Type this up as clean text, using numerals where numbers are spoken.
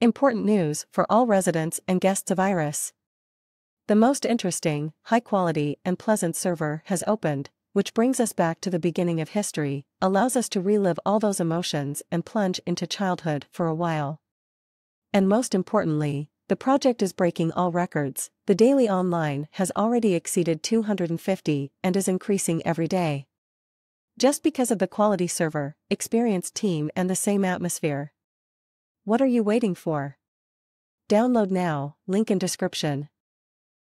Important news for all residents and guests of Iris. The most interesting, high-quality and pleasant server has opened, which brings us back to the beginning of history, allows us to relive all those emotions and plunge into childhood for a while. And most importantly, the project is breaking all records. The daily online has already exceeded 250 and is increasing every day. Just because of the quality server, experienced team and the same atmosphere. What are you waiting for? Download now, link in description.